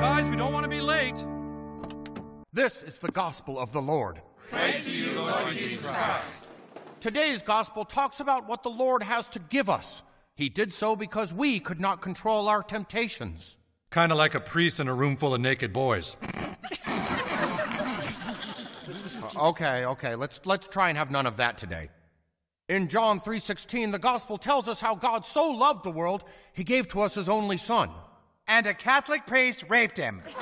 Guys, we don't want to be late. This is the gospel of the Lord. Praise to you, Lord Jesus Christ. Today's gospel talks about what the Lord has to give us. He did so because we could not control our temptations. Kind of like a priest in a room full of naked boys. Okay, let's try and have none of that today. In John 3:16, the gospel tells us how God so loved the world, he gave to us his only son. And a Catholic priest raped him. Okay.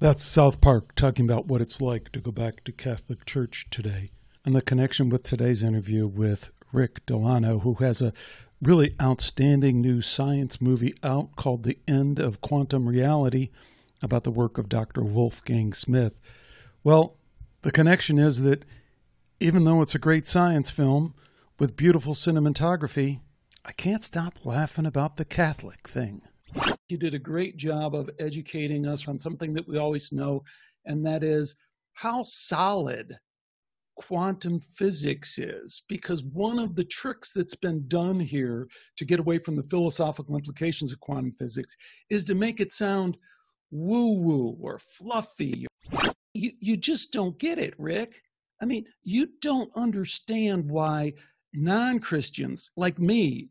That's South Park talking about what it's like to go back to Catholic Church today. And the connection with today's interview with Rick DeLano, who has a really outstanding new science movie out called The End of Quantum Reality, about the work of Dr. Wolfgang Smith. Well, the connection is that even though it's a great science film with beautiful cinematography, I can't stop laughing about the Catholic thing. You did a great job of educating us on something that we always know, and that is how solid quantum physics is, because one of the tricks that's been done here to get away from the philosophical implications of quantum physics is to make it sound woo-woo or fluffy. You just don't get it, Rick. I mean, you don't understand why non-Christians like me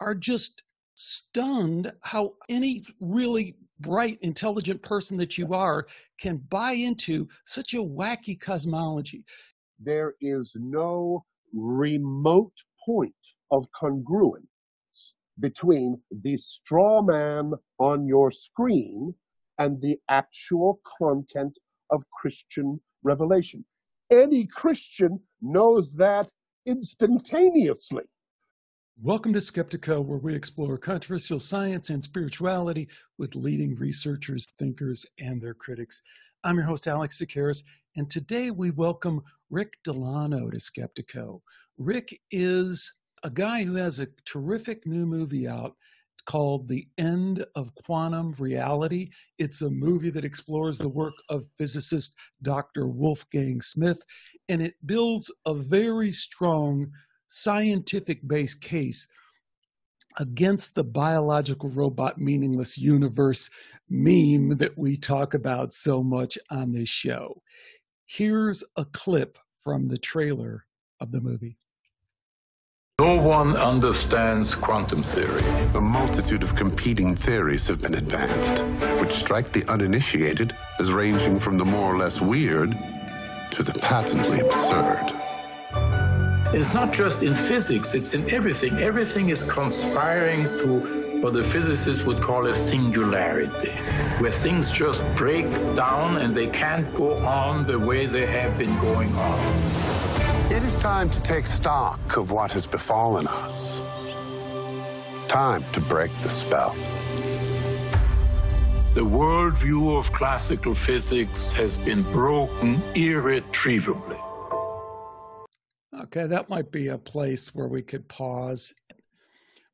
are just stunned how any really bright, intelligent person that you are can buy into such a wacky cosmology. There is no remote point of congruence between the straw man on your screen and the actual content of Christian revelation. Any Christian knows that instantaneously. Welcome to Skeptiko, where we explore controversial science and spirituality with leading researchers, thinkers, and their critics. I'm your host, Alex Sakaris, and today we welcome Rick DeLano to Skeptiko. Rick is a guy who has a terrific new movie out called The End of Quantum Reality. It's a movie that explores the work of physicist Dr. Wolfgang Smith, and it builds a very strong scientific-based case against the biological robot meaningless universe meme that we talk about so much on this show. Here's a clip from the trailer of the movie. No one understands quantum theory. A multitude of competing theories have been advanced, which strike the uninitiated as ranging from the more or less weird to the patently absurd. It's not just in physics, it's in everything. Everything is conspiring to what the physicists would call a singularity, where things just break down and they can't go on the way they have been going on. It is time to take stock of what has befallen us. Time to break the spell. The worldview of classical physics has been broken irretrievably. Okay, that might be a place where we could pause.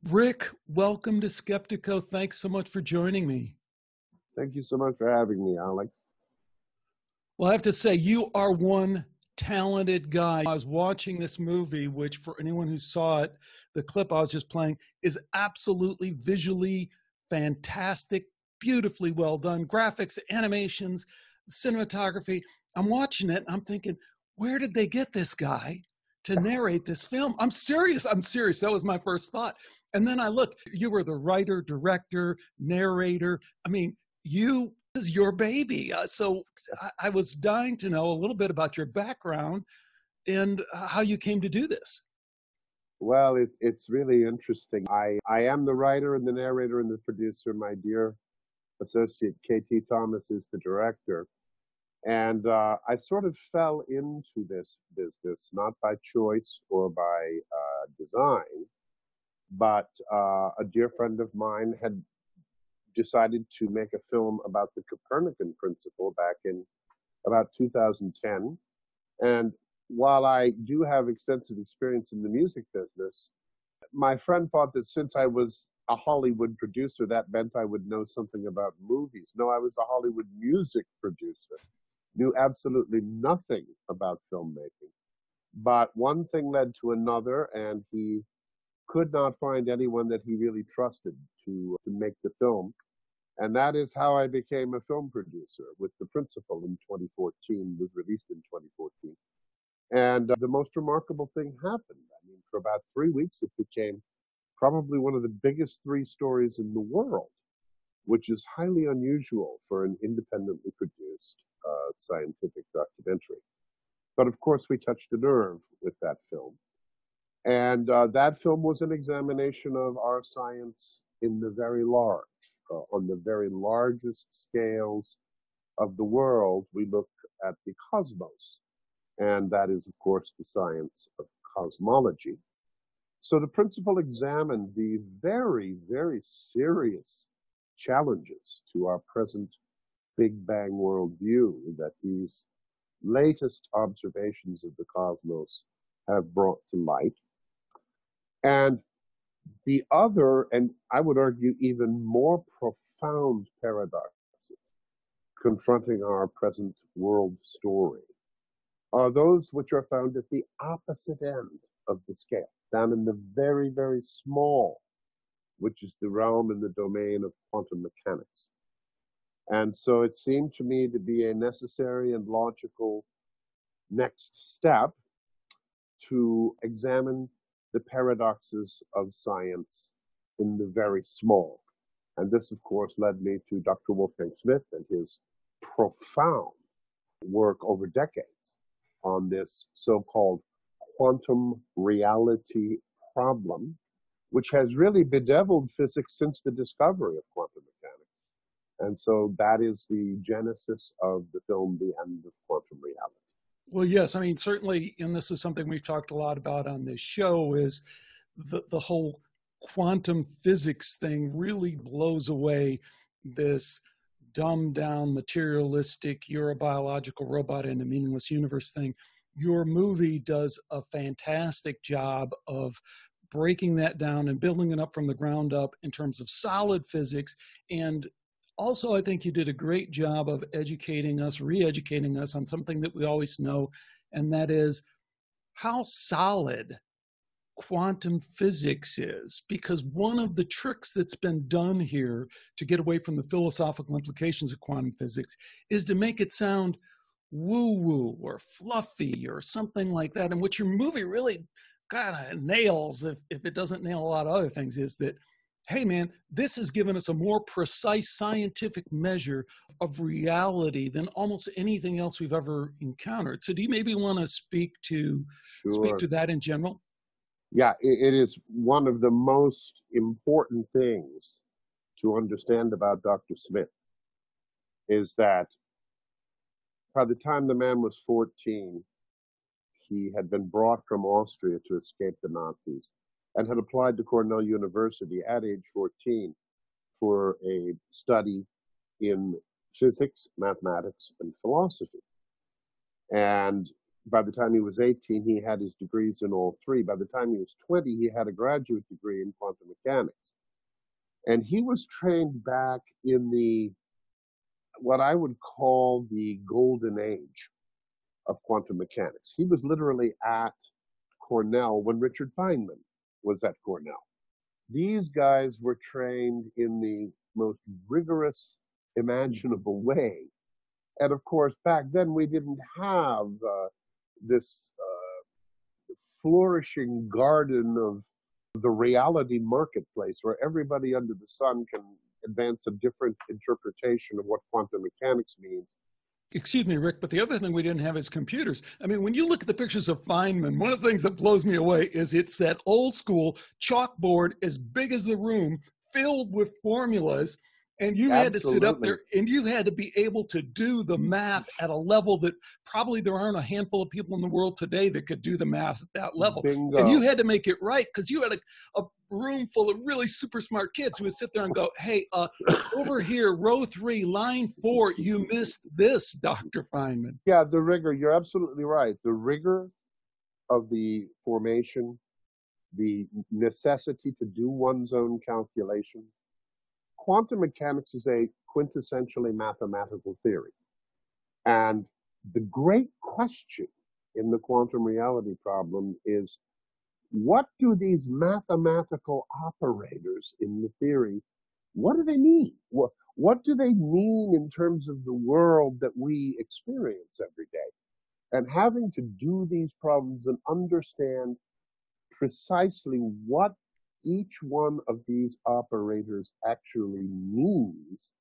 Rick, welcome to Skeptiko. Thanks so much for joining me. Thank you so much for having me, Alex. Well, I have to say, you are one talented guy. I was watching this movie, which for anyone who saw it, the clip I was just playing is absolutely visually fantastic, beautifully well done, graphics, animations, cinematography. I'm watching it and I'm thinking, where did they get this guy to narrate this film? I'm serious. That was my first thought. And then I look, you were the writer, director, narrator. I mean, you is your baby. So I was dying to know a little bit about your background and how you came to do this. Well, it's really interesting. I am the writer and the narrator and the producer. My dear associate KT Thomas is the director. And I sort of fell into this business, not by choice or by design, but a dear friend of mine had decided to make a film about the Copernican Principle back in about 2010. And while I do have extensive experience in the music business, my friend thought that since I was a Hollywood producer, that meant I would know something about movies. No, I was a Hollywood music producer, knew absolutely nothing about filmmaking. But one thing led to another, and he could not find anyone that he really trusted to make the film. And that is how I became a film producer with The Principle in 2014, was released in 2014. And the most remarkable thing happened. I mean, for about 3 weeks, it became probably one of the biggest three stories in the world, which is highly unusual for an independently produced scientific documentary. But of course, we touched a nerve with that film. And that film was an examination of our science in the very large. On the very largest scales of the world, we look at the cosmos. And that is, of course, the science of cosmology. So The Principle examined the very, very serious challenges to our present Big Bang worldview that these latest observations of the cosmos have brought to light. And the other, and I would argue even more profound paradoxes confronting our present world story are those which are found at the opposite end of the scale, down in the very, very small, which is the realm and the domain of quantum mechanics. And so it seemed to me to be a necessary and logical next step to examine the paradoxes of science in the very small. And this, of course, led me to Dr. Wolfgang Smith and his profound work over decades on this so-called quantum reality problem, which has really bedeviled physics since the discovery of quantum mechanics. And so that is the genesis of the film, The End of Quantum Reality. Well, yes, I mean, certainly, and this is something we've talked a lot about on this show, is the whole quantum physics thing really blows away this dumbed down, materialistic, you're a biological robot in a meaningless universe thing. Your movie does a fantastic job of breaking that down and building it up from the ground up in terms of solid physics. And also, I think you did a great job of educating us, re-educating us on something that we always know, and that is how solid quantum physics is. Because one of the tricks that's been done here to get away from the philosophical implications of quantum physics is to make it sound woo-woo or fluffy or something like that. And what your movie really kind of nails, if it doesn't nail a lot of other things, is that, hey man, this has given us a more precise scientific measure of reality than almost anything else we've ever encountered. So do you maybe want to speak to that in general? Yeah, it is one of the most important things to understand about Dr. Smith is that by the time the man was 14, he had been brought from Austria to escape the Nazis and had applied to Cornell University at age 14 for a study in physics, mathematics, and philosophy. And by the time he was 18, he had his degrees in all three. By the time he was 20, he had a graduate degree in quantum mechanics. And he was trained back in what I would call the golden age of quantum mechanics. He was literally at Cornell when Richard Feynman was at Cornell. These guys were trained in the most rigorous imaginable way. And of course, back then we didn't have this flourishing garden of the reality marketplace where everybody under the sun can advance a different interpretation of what quantum mechanics means. Excuse me, Rick, but the other thing we didn't have is computers. I mean, when you look at the pictures of Feynman, one of the things that blows me away is it's that old school chalkboard as big as the room filled with formulas. And you Absolutely. Had to sit up there and you had to be able to do the math at a level that probably there aren't a handful of people in the world today that could do the math at that level. Bingo. And you had to make it right because you had a room full of really super smart kids who would sit there and go, hey, over here, row 3, line 4, you missed this, Dr. Feynman. Yeah, the rigor, you're absolutely right. The rigor of the formation, the necessity to do one's own calculations. Quantum mechanics is a quintessentially mathematical theory. And the great question in the quantum reality problem is what do these mathematical operators in the theory, what do they mean? What do they mean in terms of the world that we experience every day? And having to do these problems and understand precisely what each one of these operators actually means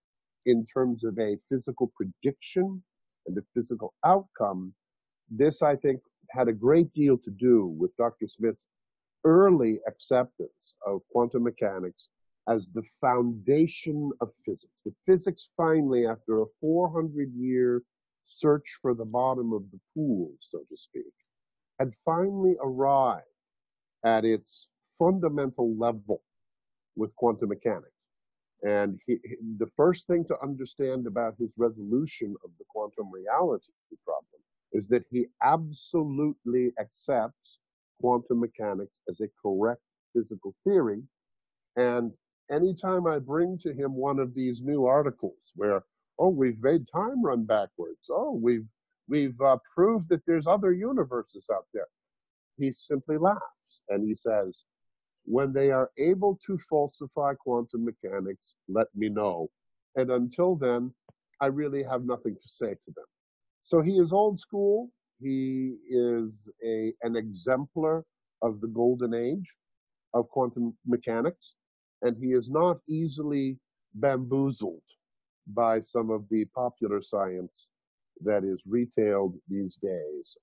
in terms of a physical prediction and a physical outcome, this, I think, had a great deal to do with Dr. Smith's early acceptance of quantum mechanics as the foundation of physics. The physics finally, after a 400-year search for the bottom of the pool, so to speak, had finally arrived at its fundamental level with quantum mechanics. And the first thing to understand about his resolution of the quantum reality problem is that he absolutely accepts quantum mechanics as a correct physical theory. And anytime I bring to him one of these new articles where, oh, we've made time run backwards, oh, we've proved that there's other universes out there, he simply laughs and he says, when they are able to falsify quantum mechanics, let me know. And until then, I really have nothing to say to them. So he is old school. He is an exemplar of the golden age of quantum mechanics. And he is not easily bamboozled by some of the popular science that is retailed these days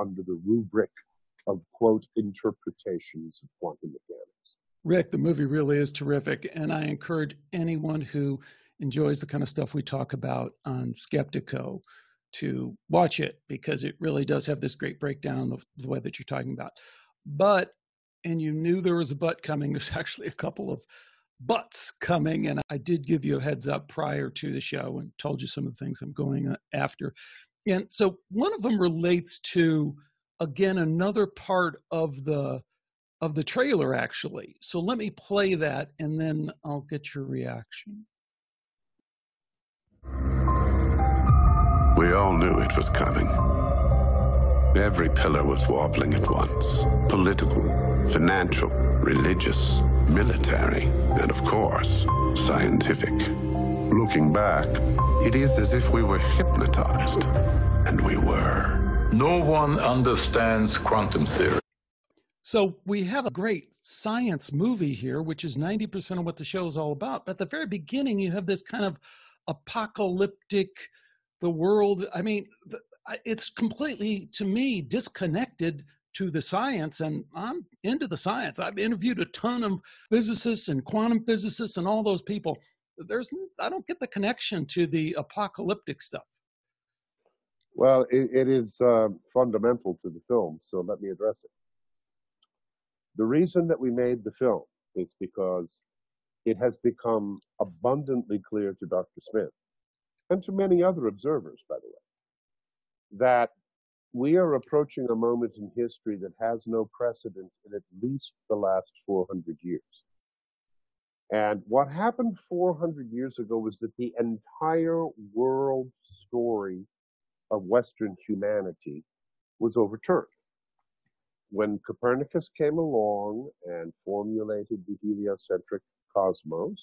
under the rubric of, quote, interpretations of quantum mechanics. Rick, the movie really is terrific. And I encourage anyone who enjoys the kind of stuff we talk about on Skeptiko to watch it, because it really does have this great breakdown of the way that you're talking about. But, and you knew there was a but coming, there's actually a couple of buts coming. And I did give you a heads up prior to the show and told you some of the things I'm going after. And so one of them relates to, again, another part of the trailer, actually. So let me play that, and then I'll get your reaction. We all knew it was coming. Every pillar was wobbling at once. Political, financial, religious, military, and of course, scientific. Looking back, it is as if we were hypnotized, and we were. No one understands quantum theory. So we have a great science movie here, which is 90% of what the show is all about. But at the very beginning, you have this kind of apocalyptic, the world, I mean, it's completely, to me, disconnected to the science. And I'm into the science. I've interviewed a ton of physicists and quantum physicists and all those people. I don't get the connection to the apocalyptic stuff. Well, it is fundamental to the film, so let me address it. The reason that we made the film is because it has become abundantly clear to Dr. Smith, and to many other observers, by the way, that we are approaching a moment in history that has no precedent in at least the last 400 years. And what happened 400 years ago was that the entire world story of Western humanity was overturned. When Copernicus came along and formulated the heliocentric cosmos,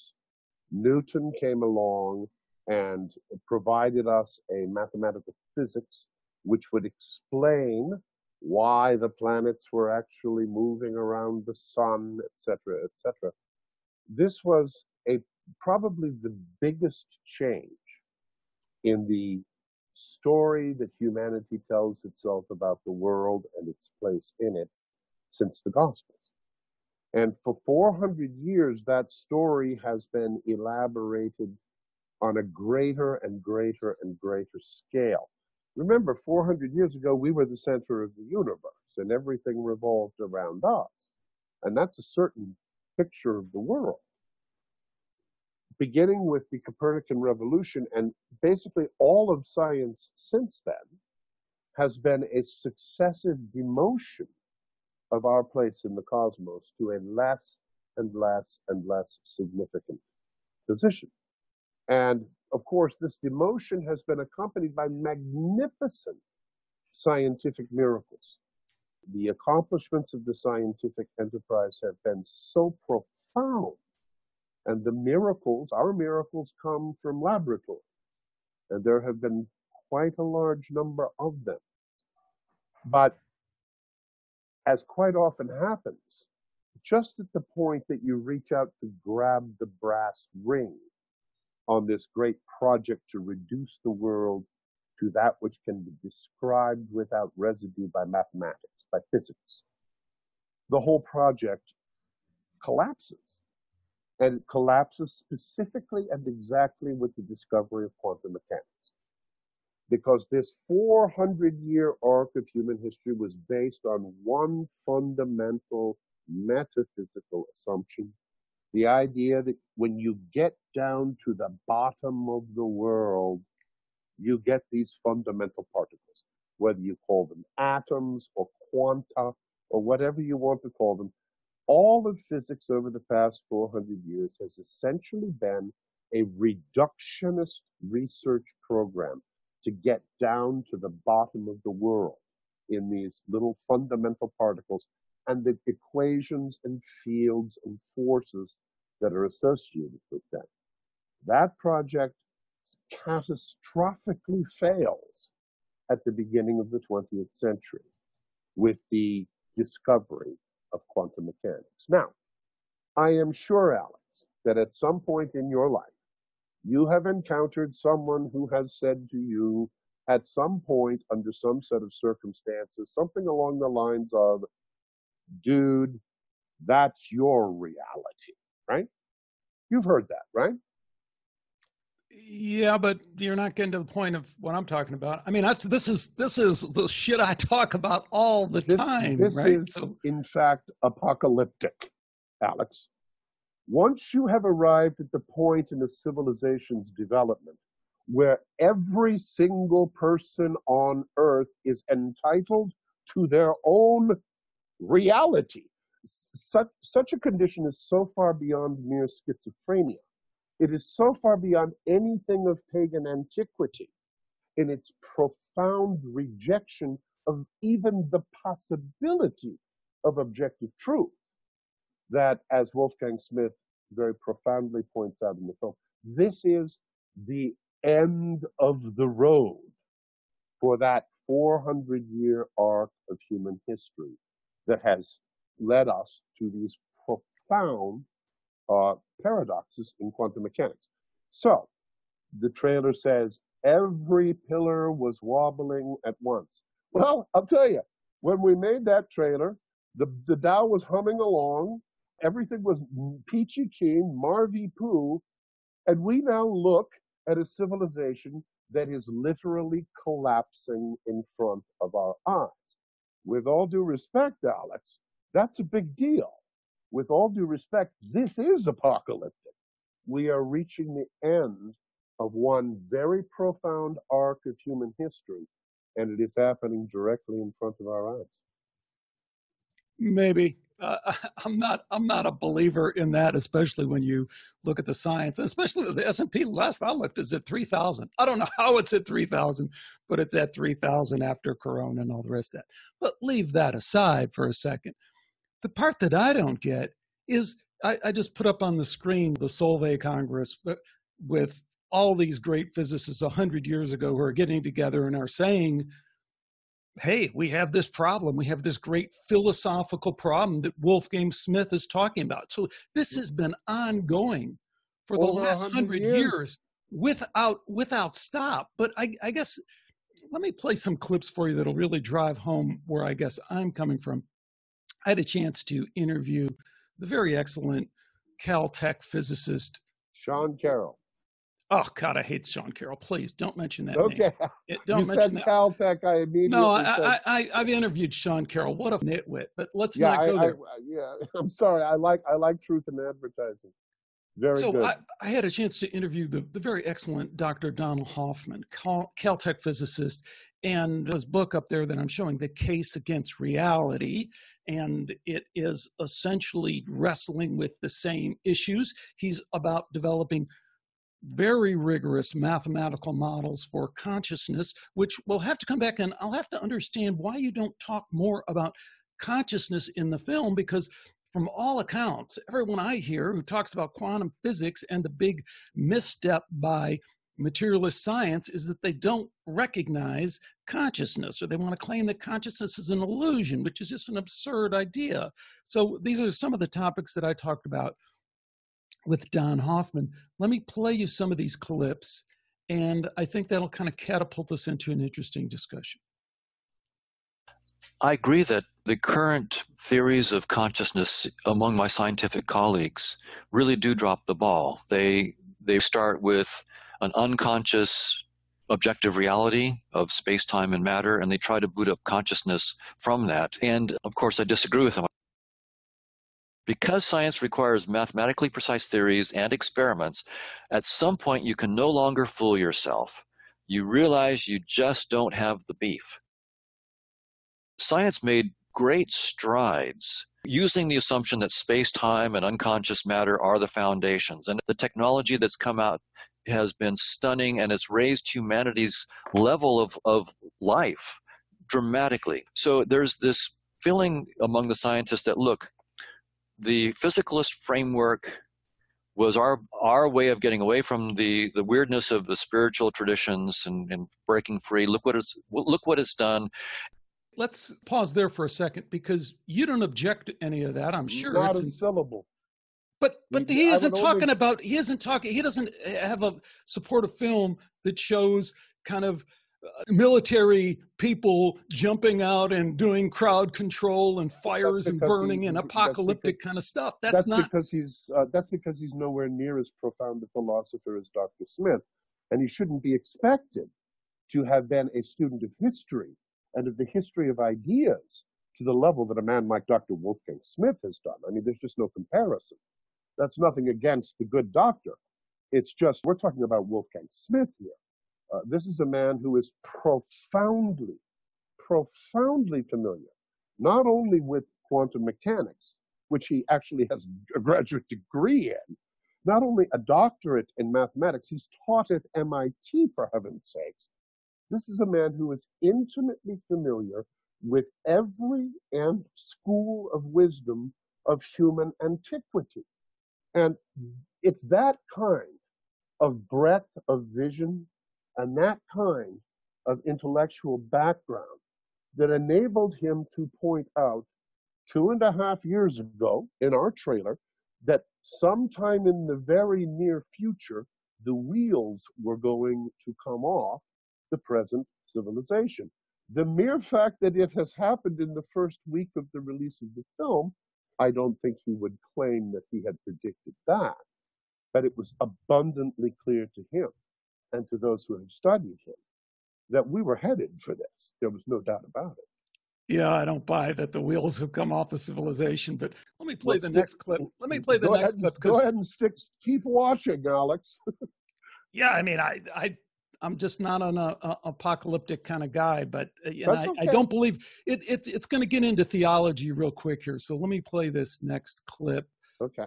Newton came along and provided us a mathematical physics which would explain why the planets were actually moving around the sun, etc., etc. This was probably the biggest change in the story that humanity tells itself about the world and its place in it since the Gospels. And for 400 years, that story has been elaborated on a greater and greater and greater scale. Remember, 400 years ago, we were the center of the universe, and everything revolved around us. And that's a certain picture of the world. Beginning with the Copernican revolution, and basically all of science since then, has been a successive demotion of our place in the cosmos to a less and less and less significant position. And of course, this demotion has been accompanied by magnificent scientific miracles the accomplishments of the scientific enterprise have been so profound, and the miracles, our miracles, come from laboratories, and there have been quite a large number of them. But as quite often happens, just at the point that you reach out to grab the brass ring on this great project to reduce the world to that which can be described without residue by mathematics, by physics, the whole project collapses. And it collapses specifically and exactly with the discovery of quantum mechanics. Because this 400-year arc of human history was based on one fundamental metaphysical assumption, the idea that when you get down to the bottom of the world, you get these fundamental particles, whether you call them atoms or quanta or whatever you want to call them. All of physics over the past 400 years has essentially been a reductionist research program to get down to the bottom of the world in these little fundamental particles and the equations and fields and forces that are associated with them. That project catastrophically fails at the beginning of the 20th century with the discovery of quantum mechanics. Now, I am sure, Alex, that at some point in your life, you have encountered someone who has said to you at some point under some set of circumstances, something along the lines of, dude, that's your reality, right? You've heard that, right? Yeah, but you're not getting to the point of what I'm talking about. I mean, this is the shit I talk about all the time. This right? is, so, in fact, apocalyptic, Alex. Once you have arrived at the point in a civilization's development where every single person on Earth is entitled to their own reality, such a condition is so far beyond mere schizophrenia. It is so far beyond anything of pagan antiquity in its profound rejection of even the possibility of objective truth that, as Wolfgang Smith very profoundly points out in the film, this is the end of the road for that 400-year arc of human history that has led us to these profound paradoxes in quantum mechanics. So, the trailer says every pillar was wobbling at once. Well, I'll tell you, when we made that trailer, the Dow was humming along, everything was peachy keen, Marvy Poo, and we now look at a civilization that is literally collapsing in front of our eyes. With all due respect, Alex, that's a big deal. With all due respect, this is apocalyptic. We are reaching the end of one very profound arc of human history, and it is happening directly in front of our eyes. Maybe. I'm not a believer in that, especially when you look at the science, and especially the S&P last I looked is at 3,000. I don't know how it's at 3,000, but it's at 3,000 after Corona and all the rest of that. But leave that aside for a second. The part that I don't get is I just put up on the screen the Solvay Congress with all these great physicists 100 years ago who are getting together and are saying, hey, we have this problem. We have this great philosophical problem that Wolfgang Smith is talking about. So this has been ongoing for the last 100 years without stop. But I guess, let me play some clips for you that'll really drive home where I guess I'm coming from. I had a chance to interview the very excellent Caltech physicist, Sean Carroll. Oh, God, I hate Sean Carroll. Please don't mention that name. Okay. Don't mention that. Caltech, I immediately said. I've interviewed Sean Carroll. What a nitwit, but let's not go there. I'm sorry. I like truth in advertising. Very good. So I had a chance to interview the very excellent Dr. Donald Hoffman, Caltech physicist, and his book up there that I'm showing, The Case Against Reality, and it is essentially wrestling with the same issues. He's about developing very rigorous mathematical models for consciousness, which we'll have to come back and I'll have to understand why you don't talk more about consciousness in the film, because from all accounts, everyone I hear who talks about quantum physics and the big misstep by materialist science is that they don't recognize consciousness, or they want to claim that consciousness is an illusion, which is just an absurd idea. So these are some of the topics that I talked about with Don Hoffman. Let me play you some of these clips, and I think that'll kind of catapult us into an interesting discussion. I agree that the current theories of consciousness among my scientific colleagues really do drop the ball. They start with an unconscious objective reality of space, time, and matter, and they try to boot up consciousness from that. And of course, I disagree with them. Because science requires mathematically precise theories and experiments, at some point you can no longer fool yourself. You realize you just don't have the beef. Science made great strides using the assumption that space, time, and unconscious matter are the foundations. And the technology that's come out has been stunning, and it's raised humanity's level of life dramatically. So there's this feeling among the scientists that, look, the physicalist framework was our way of getting away from the weirdness of the spiritual traditions and breaking free. Look what it's done. Let's pause there for a second, because you don't object to any of that, I'm sure. Not a syllable. But he isn't talking about, he doesn't have a supportive film that shows kind of military people jumping out and doing crowd control and fires and burning and apocalyptic kind of stuff. That's because he's nowhere near as profound a philosopher as Dr. Smith. And he shouldn't be expected to have been a student of history and of the history of ideas to the level that a man like Dr. Wolfgang Smith has done. I mean, there's just no comparison. That's nothing against the good doctor. It's just, we're talking about Wolfgang Smith here. This is a man who is profoundly, profoundly familiar, not only with quantum mechanics, which he actually has a graduate degree in, not only a doctorate in mathematics, he's taught at MIT, for heaven's sakes. This is a man who is intimately familiar with every school of wisdom of human antiquity. And it's that kind of breadth of vision and that kind of intellectual background that enabled him to point out 2.5 years ago in our trailer that sometime in the very near future, the wheels were going to come off the present civilization. The mere fact that it has happened in the first week of the release of the film, I don't think he would claim that he had predicted that, but it was abundantly clear to him and to those who have studied him that we were headed for this. There was no doubt about it. Yeah, I don't buy that the wheels have come off of civilization, but let me play the next clip. Let me play the next clip. Go ahead and keep watching, Alex. Yeah, I mean, I'm just not an apocalyptic kind of guy, but I don't believe it. It's going to get into theology real quick here. So let me play this next clip. Okay.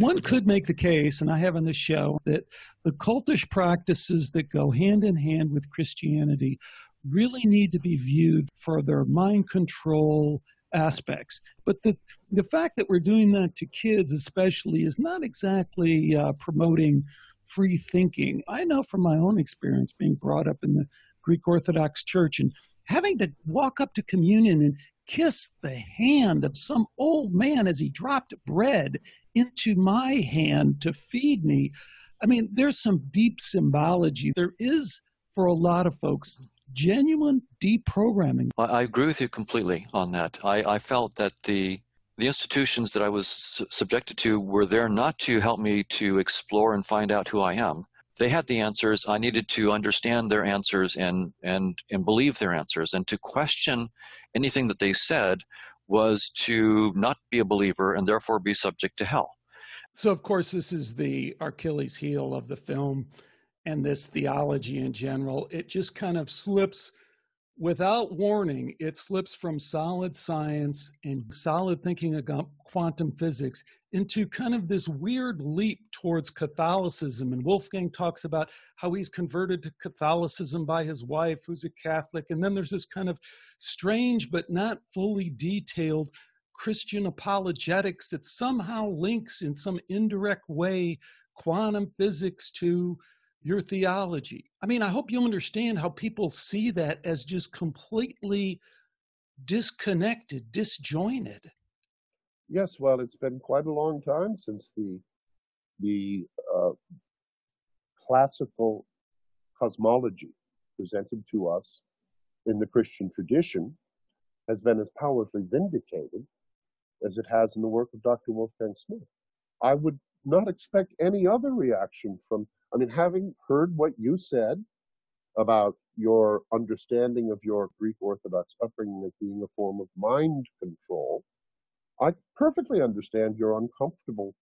One could make the case, and I have on this show, that the cultish practices that go hand in hand with Christianity really need to be viewed for their mind control aspects. But the fact that we're doing that to kids especially is not exactly promoting free thinking. I know from my own experience being brought up in the Greek Orthodox Church and having to walk up to communion and kiss the hand of some old man as he dropped bread into my hand to feed me. I mean, there's some deep symbology. There is, for a lot of folks, genuine deprogramming. I agree with you completely on that. I felt that the institutions that I was subjected to were there not to help me to explore and find out who I am. They had the answers. I needed to understand their answers and believe their answers. And to question anything that they said was to not be a believer and therefore be subject to hell. So, of course, this is the Achilles heel of the film and this theology in general. It just kind of slips Without warning, it slips from solid science and solid thinking about quantum physics into kind of this weird leap towards Catholicism. And Wolfgang talks about how he's converted to Catholicism by his wife, who's a Catholic. And then there's this kind of strange but not fully detailed Christian apologetics that somehow links in some indirect way quantum physics to your theology. I mean, I hope you understand how people see that as just completely disconnected, disjointed. Yes, well, it's been quite a long time since the classical cosmology presented to us in the Christian tradition has been as powerfully vindicated as it has in the work of Dr. Wolfgang Smith. I would not expect any other reaction from, I mean, having heard what you said about your understanding of your Greek Orthodox upbringing as being a form of mind control, I perfectly understand your uncomfortable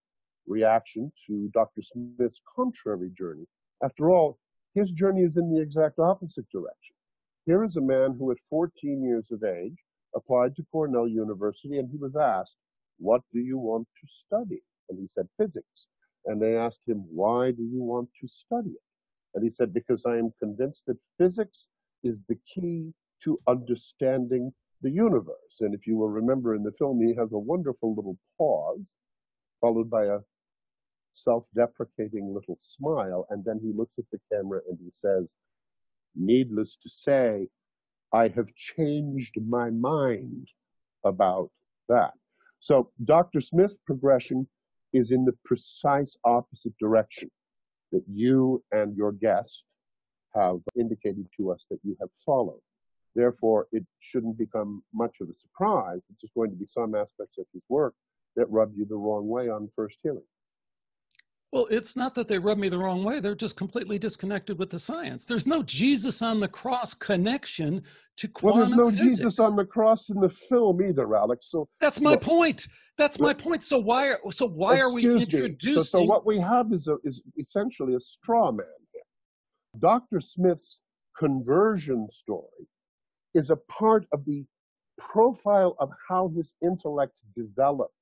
reaction to Dr. Smith's contrary journey. After all, his journey is in the exact opposite direction. Here is a man who at 14 years of age applied to Cornell University, and he was asked, what do you want to study? And he said, physics. And they asked him, why do you want to study it? And he said, because I am convinced that physics is the key to understanding the universe. And if you will remember in the film, he has a wonderful little pause, followed by a self-deprecating little smile. And then he looks at the camera and he says, needless to say, I have changed my mind about that. So Dr. Smith's progression is in the precise opposite direction that you and your guest have indicated to us that you have followed. Therefore, it shouldn't become much of a surprise. It's just going to be some aspects of his work that rub you the wrong way on first hearing. Well, it's not that they rub me the wrong way. They're just completely disconnected with the science. There's no Jesus on the cross connection to quantum physics. Well, there's no physics. Jesus on the cross in the film either, Alex. So that's my point. That's my point. So why are we introducing? So what we have is essentially a straw man here. Dr. Smith's conversion story is a part of the profile of how his intellect developed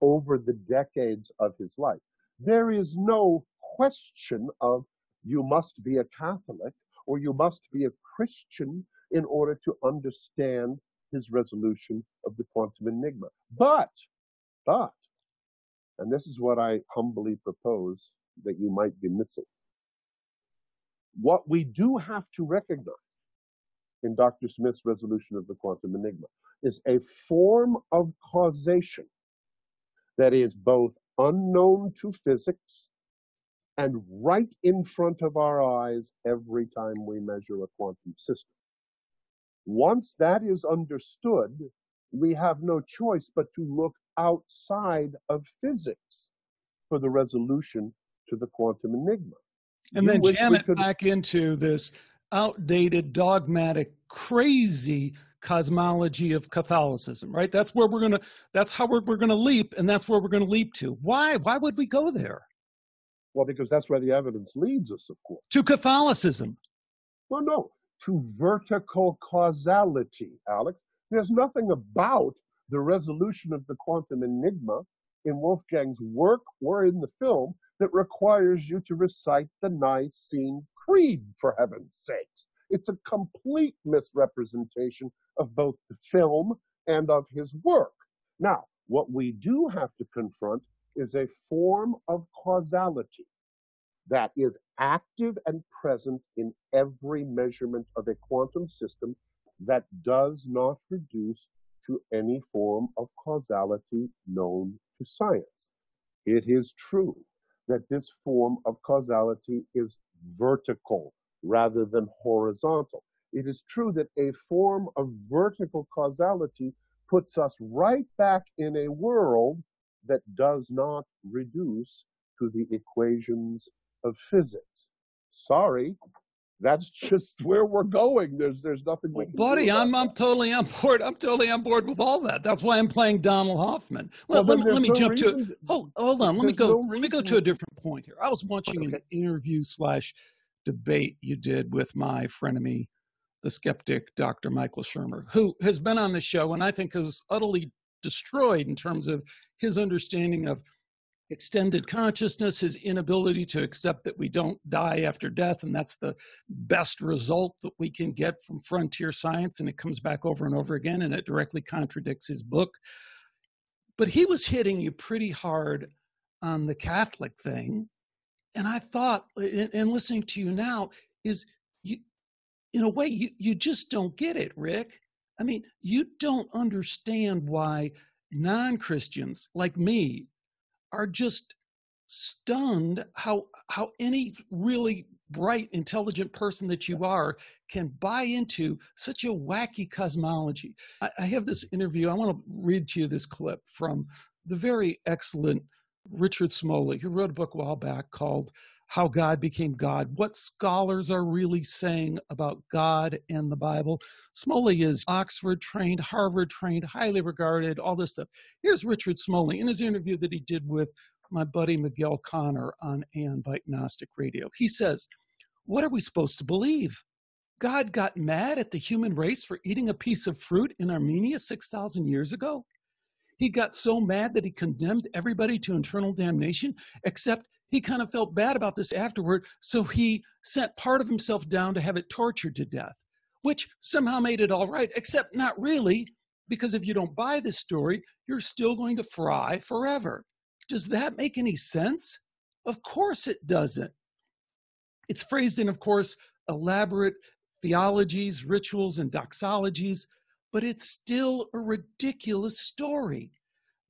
over the decades of his life. There is no question of you must be a Catholic or you must be a Christian in order to understand his resolution of the quantum enigma. But, and this is what I humbly propose that you might be missing, what we do have to recognize in Dr. Smith's resolution of the quantum enigma is a form of causation that is both unknown to physics and right in front of our eyes every time we measure a quantum system. Once that is understood, we have no choice but to look outside of physics for the resolution to the quantum enigma. And then jam it back into this outdated, dogmatic, crazy cosmology of Catholicism, right? That's where we're gonna, that's how we're gonna leap, and that's where we're gonna leap to. Why? Why would we go there? Well, because that's where the evidence leads us, of course. To Catholicism. Well, no, to vertical causality, Alex. There's nothing about the resolution of the quantum enigma in Wolfgang's work or in the film that requires you to recite the Nicene Creed, for heaven's sakes. It's a complete misrepresentation of both the film and of his work. Now, what we do have to confront is a form of causality that is active and present in every measurement of a quantum system that does not reduce to any form of causality known to science. It is true that this form of causality is vertical rather than horizontal. It is true that a form of vertical causality puts us right back in a world that does not reduce to the equations of physics. Sorry, that's just where we're going. There's nothing we can do. Buddy, I'm totally on board. I'm totally on board with all that. That's why I'm playing Donald Hoffman. Well, let me jump to, hold on, let me go to a different point here. I was watching an interview/debate you did with my frenemy the skeptic, Dr. Michael Shermer, who has been on the show and I think has utterly destroyed in terms of his understanding of extended consciousness, his inability to accept that we don't die after death, and that's the best result that we can get from frontier science, and it comes back over and over again, and it directly contradicts his book. But he was hitting you pretty hard on the Catholic thing, and I thought, and listening to you now, is you, in a way, you just don't get it, Rick. I mean, you don't understand why non-Christians like me are just stunned how any really bright, intelligent person that you are can buy into such a wacky cosmology. I have this interview. I want to read to you this clip from the very excellent Richard Smoley, who wrote a book a while back called How God Became God, What Scholars Are Really Saying About God and the Bible. Smoley is Oxford-trained, Harvard-trained, highly regarded, all this stuff. Here's Richard Smoley in his interview that he did with my buddy Miguel Connor on And by Gnostic Radio. He says, what are we supposed to believe? God got mad at the human race for eating a piece of fruit in Armenia 6,000 years ago? He got so mad that he condemned everybody to eternal damnation, except he kind of felt bad about this afterward, so he sent part of himself down to have it tortured to death, which somehow made it all right, except not really, because if you don't buy this story, you're still going to fry forever. Does that make any sense? Of course it doesn't. It's phrased in, of course, elaborate theologies, rituals, and doxologies, but it's still a ridiculous story.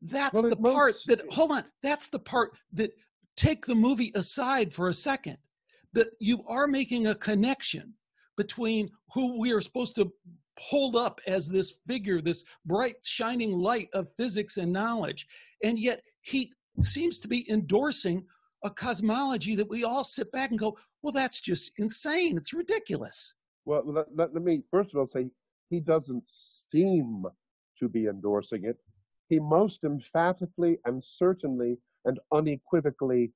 That's the part that, hold on, that's the part that, take the movie aside for a second, but you are making a connection between who we are supposed to hold up as this figure, this bright shining light of physics and knowledge, and yet he seems to be endorsing a cosmology that we all sit back and go, well, that's just insane. It's ridiculous. Well, let me first of all say he doesn't seem to be endorsing it. He most emphatically and certainly and unequivocally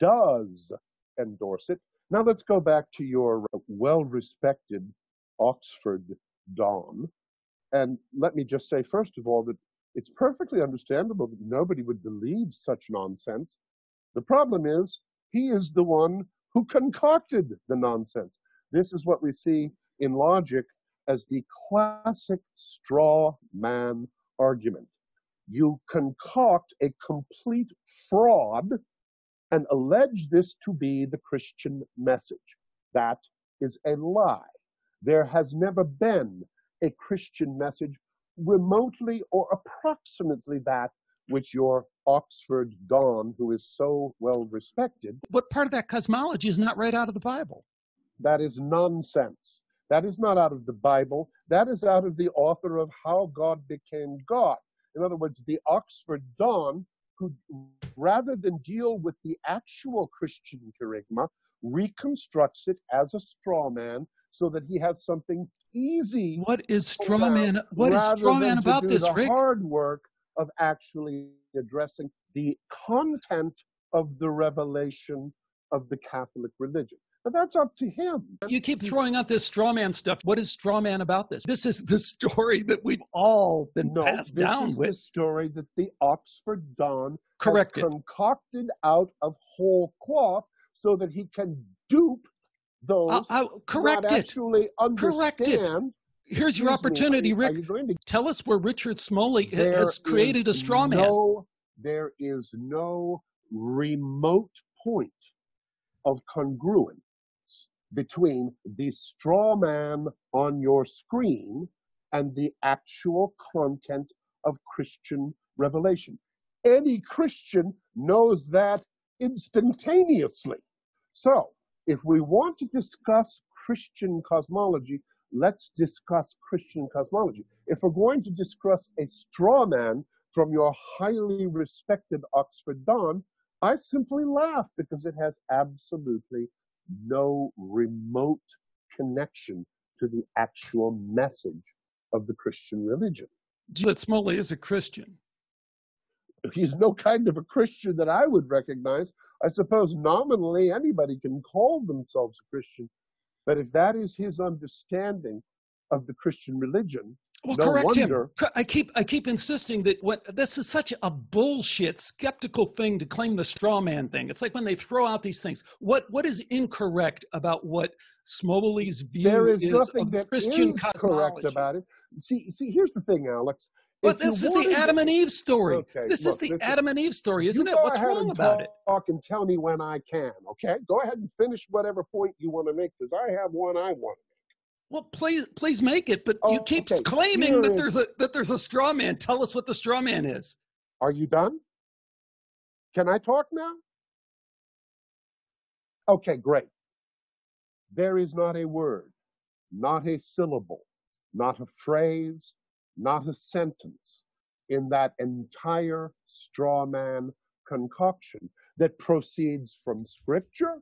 does endorse it. Now let's go back to your well-respected Oxford Don. And let me just say, first of all, that it's perfectly understandable that nobody would believe such nonsense. The problem is, he is the one who concocted the nonsense. This is what we see in logic as the classic straw man argument. You concoct a complete fraud and allege this to be the Christian message. That is a lie. There has never been a Christian message remotely or approximately that which your Oxford Don, who is so well respected. What part of that cosmology is not right out of the Bible? That is nonsense. That is not out of the Bible. That is out of the author of How God Became God. In other words, the Oxford Don, who rather than deal with the actual Christian kerygma, reconstructs it as a straw man so that he has something easy. What is straw man? What is straw man about this, Rick? Hard work of actually addressing the content of the revelation of the Catholic religion. But that's up to him. You keep throwing out this straw man stuff. What is straw man about this? This is the story that we've all been passed down with. This is the story that the Oxford Don concocted out of whole cloth so that he can dupe those not actually understand. Here's your opportunity, Rick. Tell us where Richard Smoley has created a straw man. There is no remote point of congruence between the straw man on your screen and the actual content of Christian revelation. Any Christian knows that instantaneously. So, if we want to discuss Christian cosmology, let's discuss Christian cosmology. If we're going to discuss a straw man from your highly respected Oxford Don, I simply laugh because it has absolutely no remote connection to the actual message of the Christian religion. But Smoley is a Christian. He's no kind of a Christian that I would recognize. I suppose nominally anybody can call themselves a Christian, But if that is his understanding of the Christian religion, well, no correct wonder him. I keep insisting that this is such a bullshit, skeptical thing to claim the straw man thing. It's like when they throw out these things. What is incorrect about what Smoley's view is of that Christian cosmology? Correct about it. See, here's the thing, Alex. But this is the Adam and Eve story. Okay, this is the Adam and Eve story, isn't it? What's wrong about it? Talk and tell me when I can, okay? Go ahead and finish whatever point you want to make, because I have one I want. Well, please make it, but you keep claiming that there's a straw man. Tell us what the straw man is. Are you done? Can I talk now? Okay, great. There is not a word, not a syllable, not a phrase, not a sentence in that entire straw man concoction that proceeds from scripture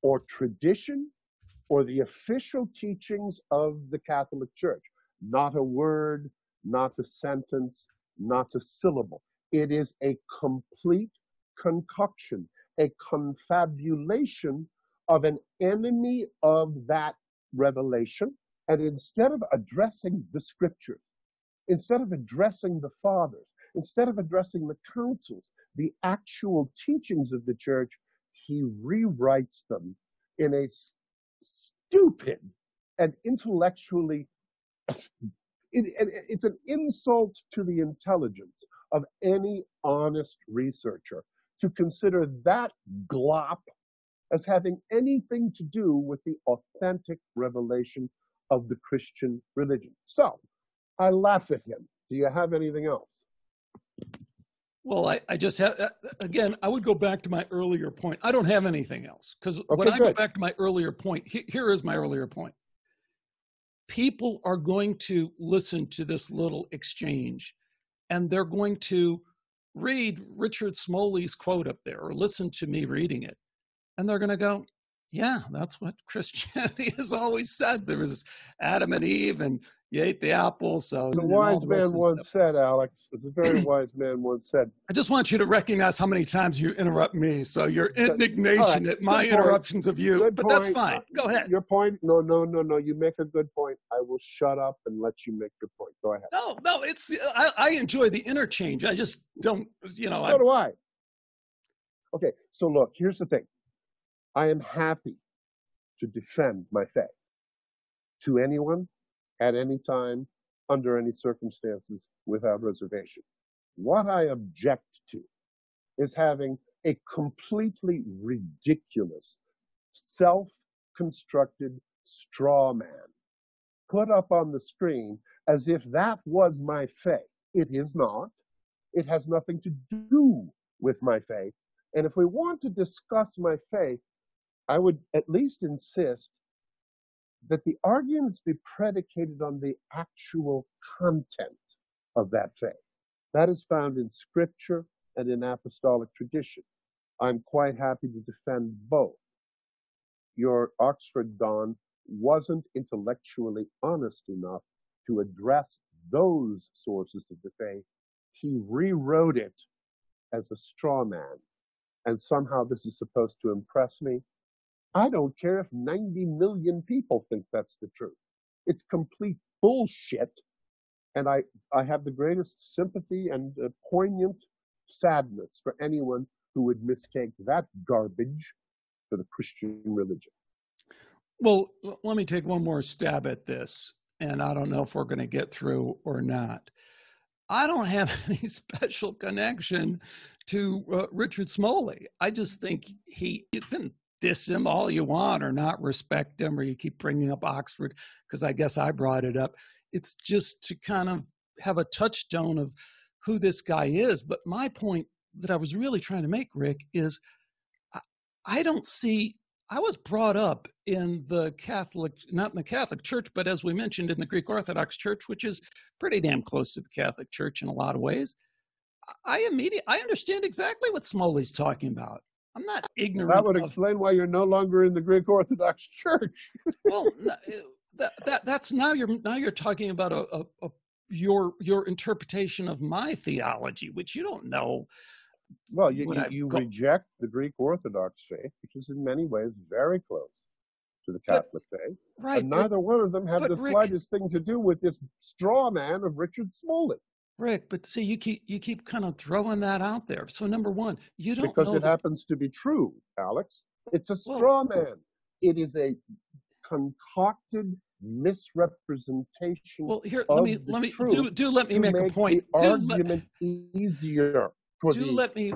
or tradition or the official teachings of the Catholic Church. Not a word, not a sentence, not a syllable. It is a complete concoction, a confabulation of an enemy of that revelation. And instead of addressing the scriptures, instead of addressing the fathers, instead of addressing the councils, the actual teachings of the church, he rewrites them in a stupid and intellectually, it's an insult to the intelligence of any honest researcher to consider that glop as having anything to do with the authentic revelation of the Christian religion. So I laugh at him. Do you have anything else? Well, I just have, again, I would go back to my earlier point. I don't have anything else, because when I go back to my earlier point, here is my earlier point. People are going to listen to this little exchange, and they're going to read Richard Smoley's quote up there, or listen to me reading it, and they're going to go, yeah, that's what Christianity has always said. There was Adam and Eve, and you ate the apple. So the wise man once said, Alex, as a very wise man once said. I just want you to recognize how many times you interrupt me. So your indignation at my interruptions of you, but that's fine. Go ahead. Your point? No. You make a good point. I will shut up and let you make your point. Go ahead. No. It's I enjoy the interchange. I just don't. You know. So do I. Okay. So look. Here's the thing. I am happy to defend my faith to anyone, at any time, under any circumstances, without reservation. What I object to is having a completely ridiculous, self-constructed straw man put up on the screen as if that was my faith. It is not. It has nothing to do with my faith. And if we want to discuss my faith, I would at least insist that the arguments be predicated on the actual content of that faith. That is found in scripture and in apostolic tradition. I'm quite happy to defend both. Your Oxford Don wasn't intellectually honest enough to address those sources of the faith. He rewrote it as a straw man. And somehow this is supposed to impress me. I don't care if 90 million people think that's the truth. It's complete bullshit. And I have the greatest sympathy and poignant sadness for anyone who would mistake that garbage for the Christian religion. Well, let me take one more stab at this. And I don't know if we're going to get through or not. I don't have any special connection to Richard Smoley. I just think you can diss him all you want or not respect him, or you keep bringing up Oxford because I guess I brought it up. It's just to kind of have a touchstone of who this guy is. But my point that I was really trying to make, Rick, is I don't see, I was brought up in the Catholic, not in the Catholic Church, but as we mentioned in the Greek Orthodox Church, which is pretty damn close to the Catholic Church in a lot of ways. I understand exactly what Smoley's talking about. I'm not ignorant. That would explain why you're no longer in the Greek Orthodox Church. Well, that's now you're talking about your interpretation of my theology, which you don't know. Well, you reject the Greek Orthodox faith, which is in many ways very close to the Catholic faith. Right. And neither one of them have the slightest thing to do with this straw man of Richard Smoley. Rick, but see, you keep kind of throwing that out there. So number one, you don't know it happens to be true, Alex. It's a straw man. It is a concocted misrepresentation. Well, here, let me make a point. The argument easier. Let me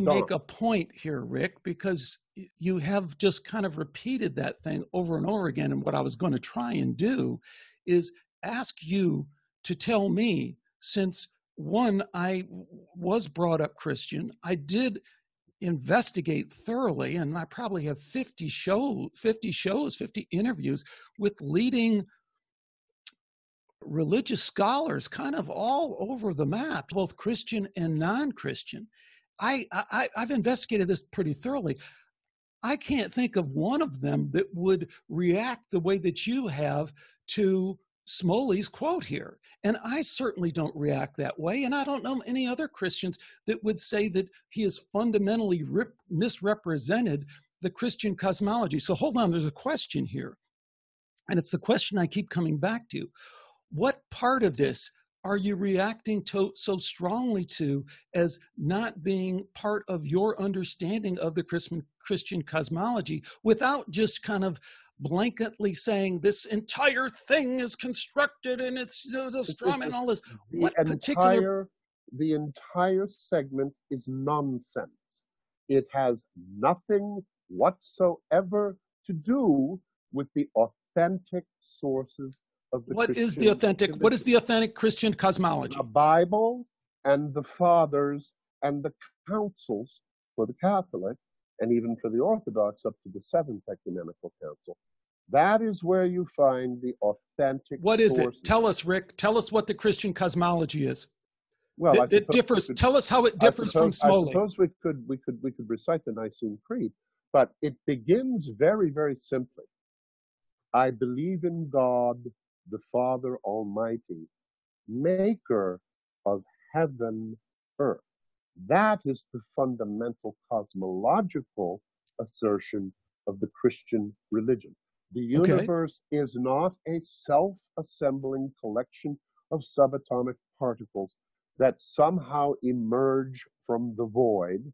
make a point here, Rick, because you have just kind of repeated that thing over and over again. And what I was going to try and do is ask you to tell me, since one, I was brought up Christian, I did investigate thoroughly, and I probably have 50 interviews with leading religious scholars kind of all over the map, both Christian and non-Christian. I've investigated this pretty thoroughly. I can't think of one of them that would react the way that you have to Smoley's quote here. And I certainly don't react that way. And I don't know any other Christians that would say that he has fundamentally misrepresented the Christian cosmology. So hold on, there's a question here. And it's the question I keep coming back to. What part of this are you reacting to so strongly to as not being part of your understanding of the Christian cosmology, without just kind of blanketly saying this entire thing is constructed and it's a straw man and all this? The entire segment is nonsense. It has nothing whatsoever to do with the authentic sources of the What is the authentic Christian cosmology? The Bible and the Fathers and the councils for the Catholic, and even for the Orthodox up to the Seventh Ecumenical Council. That is where you find the authentic sources. Tell us, Rick. Tell us what the Christian cosmology is. Well, it differs. Tell us how it differs from Smoley. I suppose we could recite the Nicene Creed, but it begins very, very simply. I believe in God, the Father Almighty, maker of heaven, earth. That is the fundamental cosmological assertion of the Christian religion. The universe is not a self-assembling collection of subatomic particles that somehow emerge from the void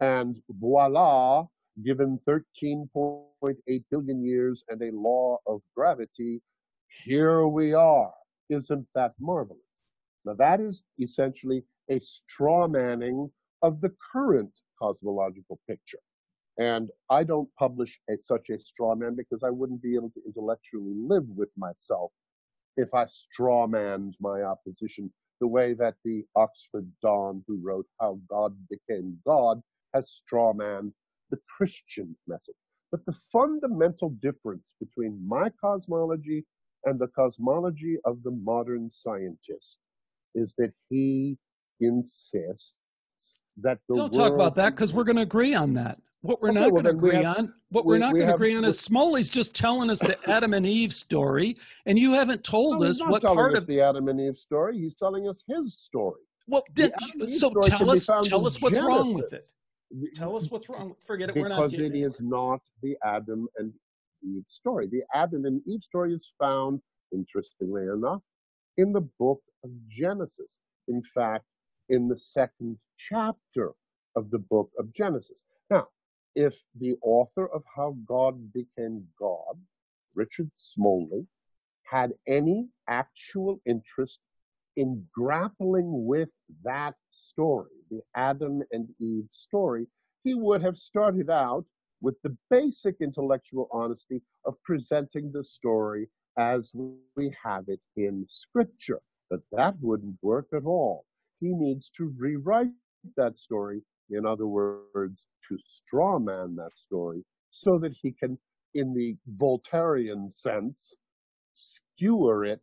and voila, given 13.8 billion years and a law of gravity, here we are. Isn't that marvelous? Now that is essentially a straw manning of the current cosmological picture. And I don't publish such a straw man because I wouldn't be able to intellectually live with myself if I straw manned my opposition the way that the Oxford Don who wrote How God Became God has straw manned the Christian message. But the fundamental difference between my cosmology and the cosmology of the modern scientist is that he insists that the world... Don't talk about that, because we're going to agree on that. What we're not going to agree on, is Smoley's just telling us the Adam and Eve story, and you haven't told us what part of the Adam and Eve story. He's telling us his story. Well, so tell us what's wrong with it. Tell us what's wrong. Forget it. We're not getting it. Because it is not the Adam and Eve story. The Adam and Eve story is found, interestingly enough, in the book of Genesis. In fact, in the second chapter of the book of Genesis. Now, if the author of How God Became God, Richard Smoley, had any actual interest in grappling with that story, the Adam and Eve story, he would have started out with the basic intellectual honesty of presenting the story as we have it in Scripture. But that wouldn't work at all. He needs to rewrite that story, in other words, to straw man that story, so that he can, in the Voltairean sense, skewer it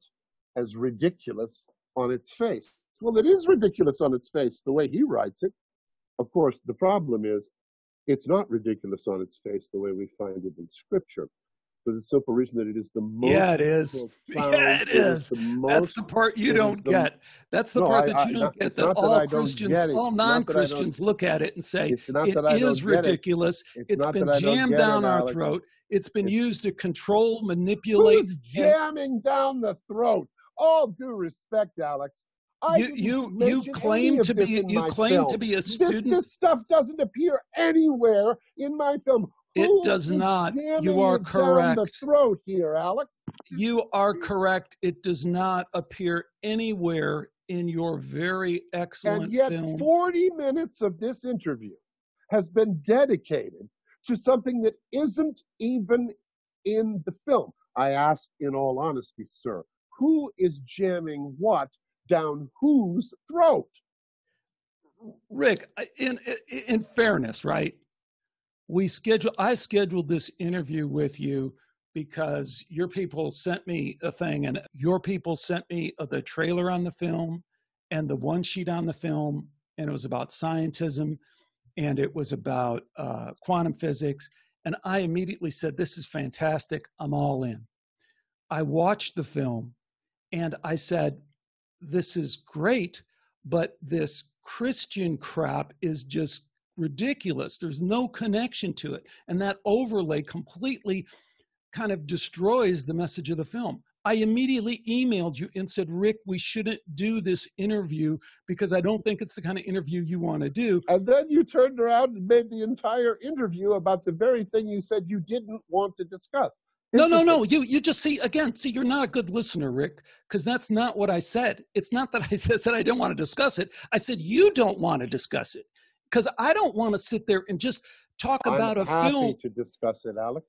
as ridiculous on its face. Well, it is ridiculous on its face, the way he writes it. Of course, the problem is, it's not ridiculous on its face the way we find it in Scripture. because it's so Parisian that it is the most. Yeah, it is. Yeah, it is. That's the part you don't get. That's the part that you don't get. That all Christians, all non-Christians look at it and say, it is ridiculous. It's been jammed down our throat. It's been used to control, manipulate. Who's jamming down the throat? All due respect, Alex. You claim to be a student. This stuff doesn't appear anywhere in my film. It does not. You are correct. The throat here, Alex. You are correct. It does not appear anywhere in your very excellent film. And yet 40 minutes of this interview has been dedicated to something that isn't even in the film. I ask, in all honesty, sir, who is jamming what down whose throat? Rick, in fairness, right? I scheduled this interview with you because your people sent me a thing, and your people sent me the trailer on the film and the one sheet on the film, and it was about scientism, and it was about quantum physics, and I immediately said, this is fantastic, I'm all in. I watched the film, and I said, this is great, but this Christian crap is just ridiculous. There's no connection to it. And that overlay completely kind of destroys the message of the film. I immediately emailed you and said, Rick, we shouldn't do this interview because I don't think it's the kind of interview you want to do. And then you turned around and made the entire interview about the very thing you said you didn't want to discuss. No. You just see, you're not a good listener, Rick, because that's not what I said. It's not that I said I don't want to discuss it. I said, you don't want to discuss it. Because I don't want to sit there and just talk about a film. I'm happy to discuss it, Alex.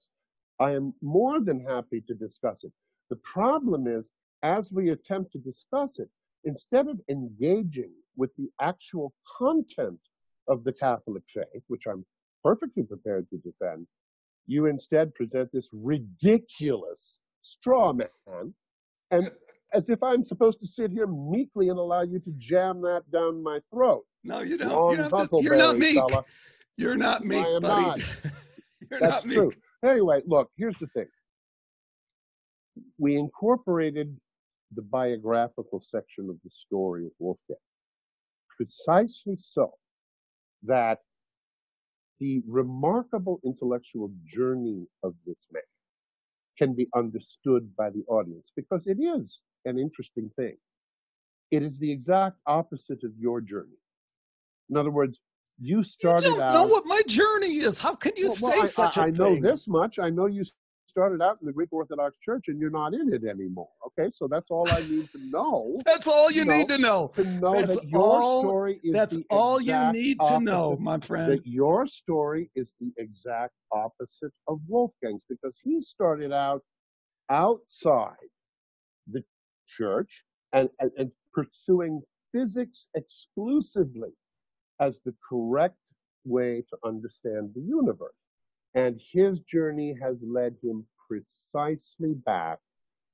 I am more than happy to discuss it. The problem is, as we attempt to discuss it, instead of engaging with the actual content of the Catholic faith, which I'm perfectly prepared to defend, you instead present this ridiculous straw man, and as if I'm supposed to sit here meekly and allow you to jam that down my throat. No, you don't. You're not meek. Fella. You're not meek, buddy. Not. That's not true. Meek. Anyway, look, here's the thing. We incorporated the biographical section of the story of Wolfgang precisely so that the remarkable intellectual journey of this man can be understood by the audience, because it is an interesting thing. It is the exact opposite of your journey. In other words, you started out... You don't know what my journey is. How can you say such a thing? I know this much. I know you started out in the Greek Orthodox Church and you're not in it anymore. Okay, so that's all I need to know. That's all you need to know. To know that your story is the exact opposite. That's all you need to know, my friend. That your story is the exact opposite of Wolfgang's, because he started out outside the church and pursuing physics exclusively as the correct way to understand the universe. And his journey has led him precisely back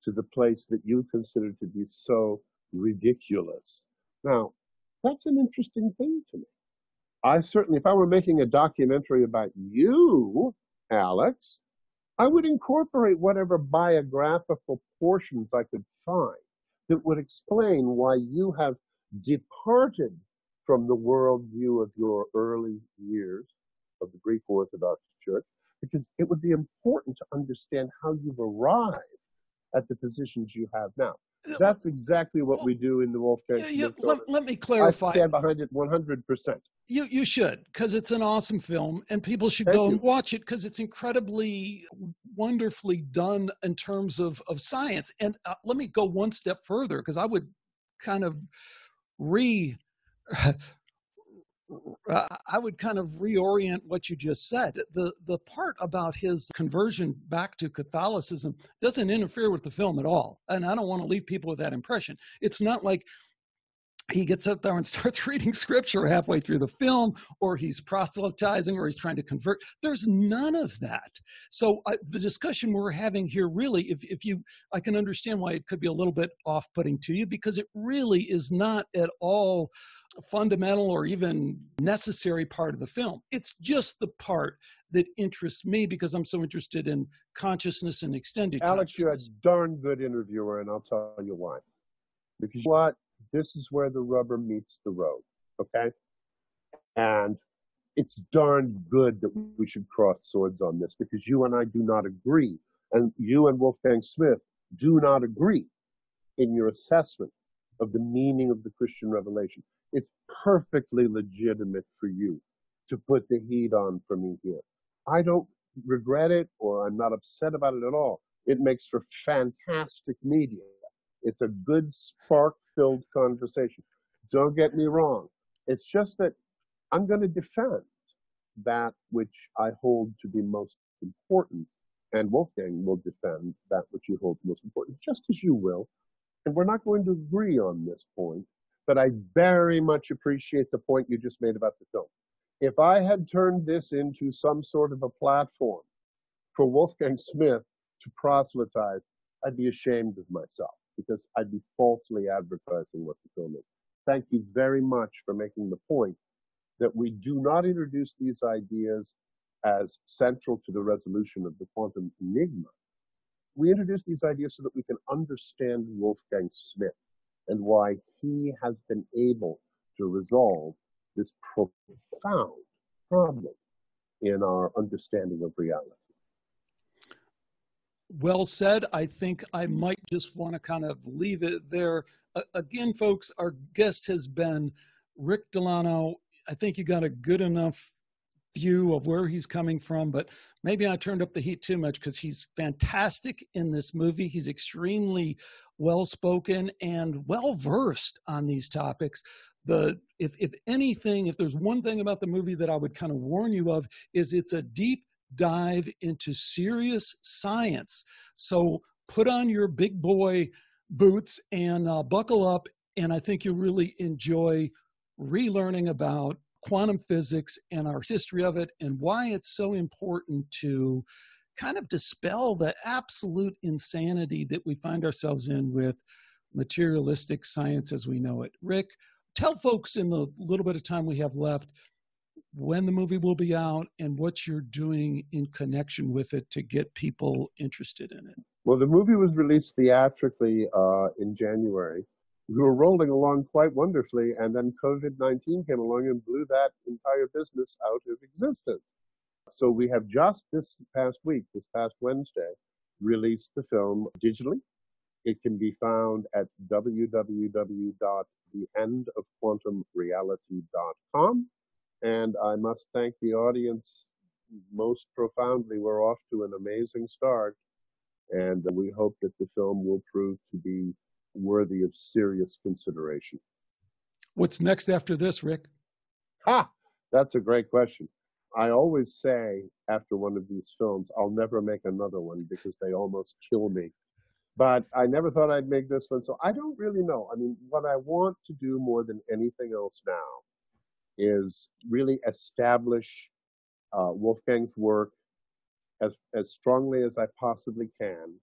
to the place that you consider to be so ridiculous. Now, that's an interesting thing to me. I certainly, if I were making a documentary about you, Alex, I would incorporate whatever biographical portions I could find that would explain why you have departed from the worldview of your early years of the Greek Orthodox Church, because it would be important to understand how you've arrived at the positions you have now. That's exactly what we do in the Wolfgang Smith. Let me clarify. I stand behind it 100%. You should, because it's an awesome film, and people should go and watch it, because it's incredibly, wonderfully done in terms of science. And let me go one step further, because I would kind of reorient what you just said. The part about his conversion back to Catholicism doesn't interfere with the film at all. And I don't want to leave people with that impression. It's not like he gets up there and starts reading scripture halfway through the film, or he's proselytizing, or he's trying to convert. There's none of that. So the discussion we're having here really, I can understand why it could be a little bit off-putting to you, because it really is not at all a fundamental or even necessary part of the film. It's just the part that interests me because I'm so interested in consciousness and extended Alex, you're a darn good interviewer, and I'll tell you why. Because you know what? This is where the rubber meets the road, okay? And it's darn good that we should cross swords on this, because you and I do not agree, and you and Wolfgang Smith do not agree in your assessment of the meaning of the Christian revelation. It's perfectly legitimate for you to put the heat on for me here. I don't regret it, or I'm not upset about it at all. It makes for fantastic media. It's a good spark-filled conversation. Don't get me wrong. It's just that I'm going to defend that which I hold to be most important, and Wolfgang will defend that which you hold most important, just as you will. And we're not going to agree on this point, but I very much appreciate the point you just made about the film. If I had turned this into some sort of a platform for Wolfgang Smith to proselytize, I'd be ashamed of myself, because I'd be falsely advertising what the film is. Thank you very much for making the point that we do not introduce these ideas as central to the resolution of the quantum enigma. We introduce these ideas so that we can understand Wolfgang Smith and why he has been able to resolve this profound problem in our understanding of reality. Well said. I think I might just want to kind of leave it there. Again, folks, our guest has been Rick DeLano. I think you got a good enough view of where he's coming from, but maybe I turned up the heat too much, because he's fantastic in this movie. He's extremely well-spoken and well-versed on these topics. If anything, if there's one thing about the movie that I would kind of warn you of, is it's a deep dive into serious science. So put on your big boy boots and buckle up, and I think you'll really enjoy relearning about quantum physics and our history of it, and why it's so important to kind of dispel the absolute insanity that we find ourselves in with materialistic science as we know it. Rick, tell folks in the little bit of time we have left when the movie will be out and what you're doing in connection with it to get people interested in it. Well, the movie was released theatrically in January. We were rolling along quite wonderfully, and then COVID-19 came along and blew that entire business out of existence. So we have just this past week, this past Wednesday, released the film digitally. It can be found at www.theendofquantumreality.com. And I must thank the audience most profoundly. We're off to an amazing start, and we hope that the film will prove to be worthy of serious consideration. What's next after this, Rick? Ha! That's a great question. I always say after one of these films, I'll never make another one because they almost kill me. But I never thought I'd make this one, so I don't really know. I mean, what I want to do more than anything else now is really establish Wolfgang's work as strongly as I possibly can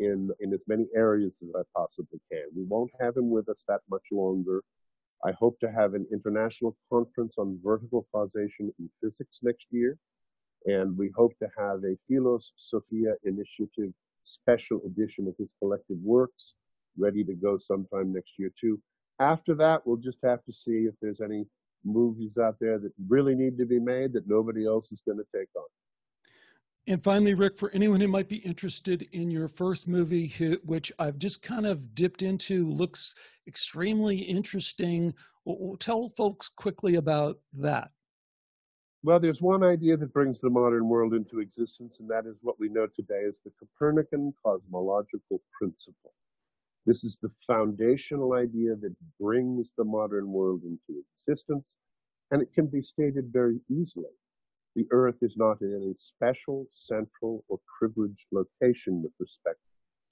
in as many areas as I possibly can. We won't have him with us that much longer. I hope to have an international conference on vertical causation in physics next year, and we hope to have a Philos Sophia Initiative special edition of his collected works ready to go sometime next year too. After that, we'll just have to see if there's any movies out there that really need to be made that nobody else is going to take on. And finally, Rick, for anyone who might be interested in your first movie, which I've just kind of dipped into, looks extremely interesting. We'll tell folks quickly about that. Well, there's one idea that brings the modern world into existence, and that is what we know today as the Copernican cosmological principle. This is the foundational idea that brings the modern world into existence, and it can be stated very easily. The Earth is not in any special, central, or privileged location with respect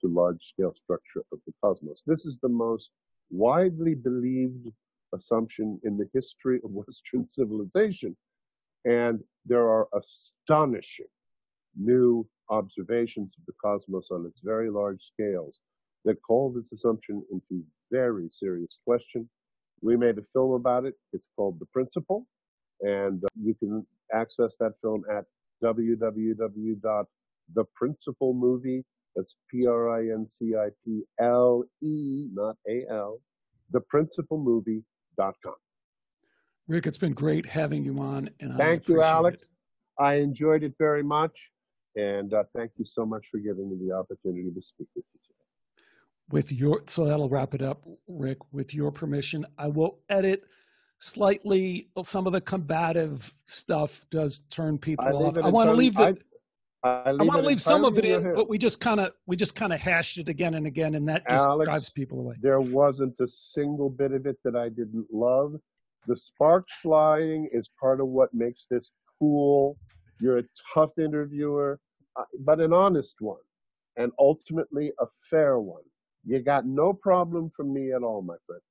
to large-scale structure of the cosmos. This is the most widely believed assumption in the history of Western civilization. And there are astonishing new observations of the cosmos on its very large scales that call this assumption into very serious question. We made a film about it. It's called The Principle, and you can access that film at www.theprinciplemovie, that's P-R-I-N-C-I-P-L-E, not A-L, theprinciplemovie.com. Rick, it's been great having you on. And thank you, Alex. I enjoyed it very much. And thank you so much for giving me the opportunity to speak with you today. So that'll wrap it up, Rick. With your permission, I will edit slightly. Some of the combative stuff does turn people off. I want to leave it. I want to leave some of it in, but we just kind of hashed it again and again, and that just drives people away. There wasn't a single bit of it that I didn't love. The sparks flying is part of what makes this cool. You're a tough interviewer, but an honest one, and ultimately a fair one. You got no problem from me at all, my friend.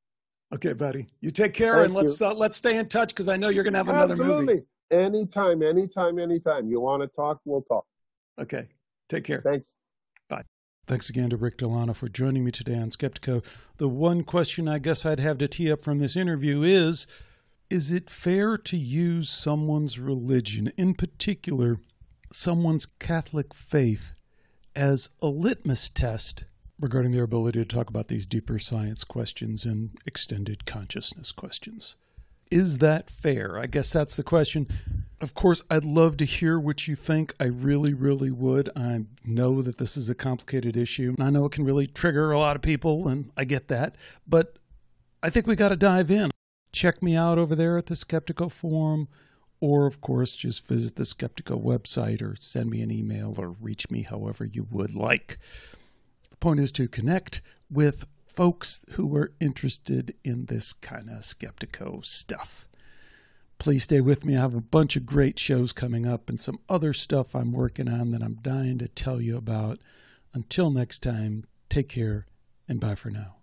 Okay, buddy. You take care, and let's stay in touch, because I know you're going to have another movie. Absolutely. Anytime. You want to talk, we'll talk. Okay. Take care. Thanks. Bye. Thanks again to Rick DeLano for joining me today on Skeptiko. The one question I guess I'd have to tee up from this interview is it fair to use someone's religion, in particular someone's Catholic faith, as a litmus test regarding their ability to talk about these deeper science questions and extended consciousness questions? Is that fair? I guess that's the question. Of course, I'd love to hear what you think. I really, really would. I know that this is a complicated issue. I know it can really trigger a lot of people, and I get that. But I think we got to dive in. Check me out over there at the Skeptiko Forum, or of course, just visit the Skeptiko website or send me an email or reach me however you would like. The point is to connect with folks who are interested in this kind of Skeptiko stuff. Please stay with me. I have a bunch of great shows coming up and some other stuff I'm working on that I'm dying to tell you about. Until next time, take care and bye for now.